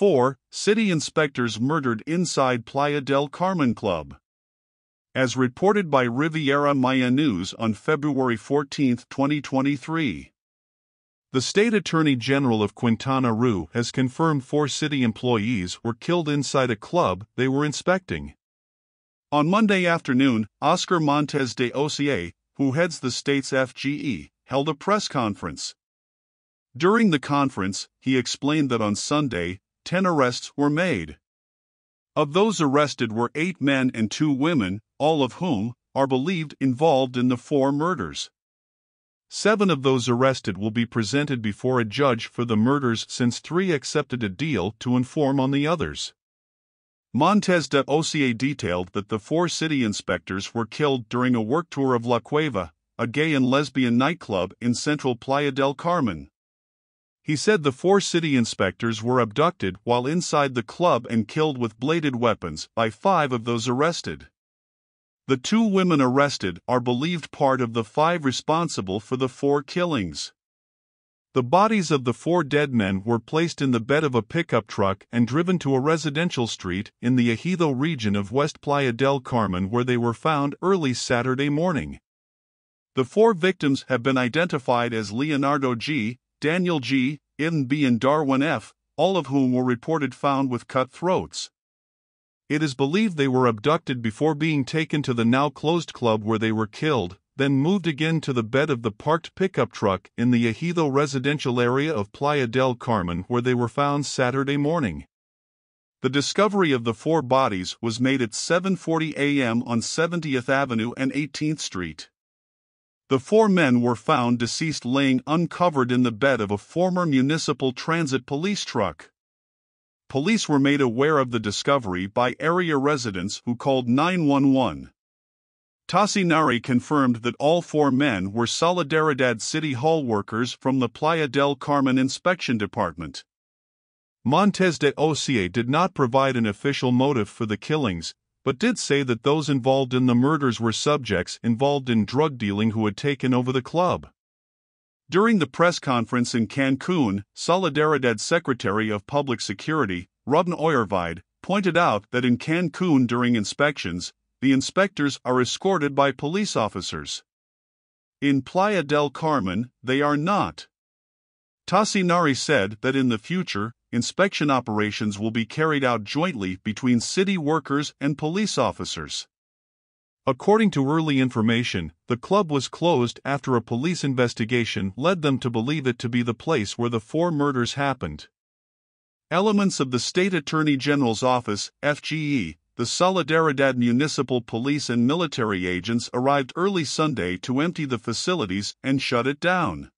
4. City inspectors murdered inside Playa del Carmen Club. As reported by Riviera Maya News on February 14, 2023, the State Attorney General of Quintana Roo has confirmed 4 city employees were killed inside a club they were inspecting. On Monday afternoon, Oscar Montes de Oca, who heads the state's FGE, held a press conference. During the conference, he explained that on Sunday, 10 arrests were made. Of those arrested were 8 men and 2 women, all of whom are believed involved in the 4 murders. 7 of those arrested will be presented before a judge for the murders since 3 accepted a deal to inform on the others. Montes de Oca detailed that the 4 city inspectors were killed during a work tour of La Cueva, a gay and lesbian nightclub in central Playa del Carmen. He said the 4 city inspectors were abducted while inside the club and killed with bladed weapons by 5 of those arrested. The 2 women arrested are believed part of the 5 responsible for the 4 killings. The bodies of the 4 dead men were placed in the bed of a pickup truck and driven to a residential street in the Ejido region of West Playa del Carmen, where they were found early Saturday morning. The 4 victims have been identified as Leonardo G., Daniel G., Ibn B. and Darwin F., all of whom were reported found with cut throats. It is believed they were abducted before being taken to the now-closed club where they were killed, then moved again to the bed of the parked pickup truck in the Ejido residential area of Playa del Carmen, where they were found Saturday morning. The discovery of the 4 bodies was made at 7:40 a.m. on 70th Avenue and 18th Street. The 4 men were found deceased laying uncovered in the bed of a former municipal transit police truck. Police were made aware of the discovery by area residents who called 911. Tassinari confirmed that all 4 men were Solidaridad City Hall workers from the Playa del Carmen Inspection Department. Montes de Oca did not provide an official motive for the killings, but did say that those involved in the murders were subjects involved in drug dealing who had taken over the club. During the press conference in Cancun, Solidaridad Secretary of Public Security, Ruben Oyarvide, pointed out that in Cancun during inspections, the inspectors are escorted by police officers. In Playa del Carmen, they are not. Tassinari said that in the future, inspection operations will be carried out jointly between city workers and police officers. According to early information, the club was closed after a police investigation led them to believe it to be the place where the 4 murders happened. Elements of the State Attorney General's Office, FGE, the Solidaridad Municipal Police and military agents arrived early Sunday to empty the facilities and shut it down.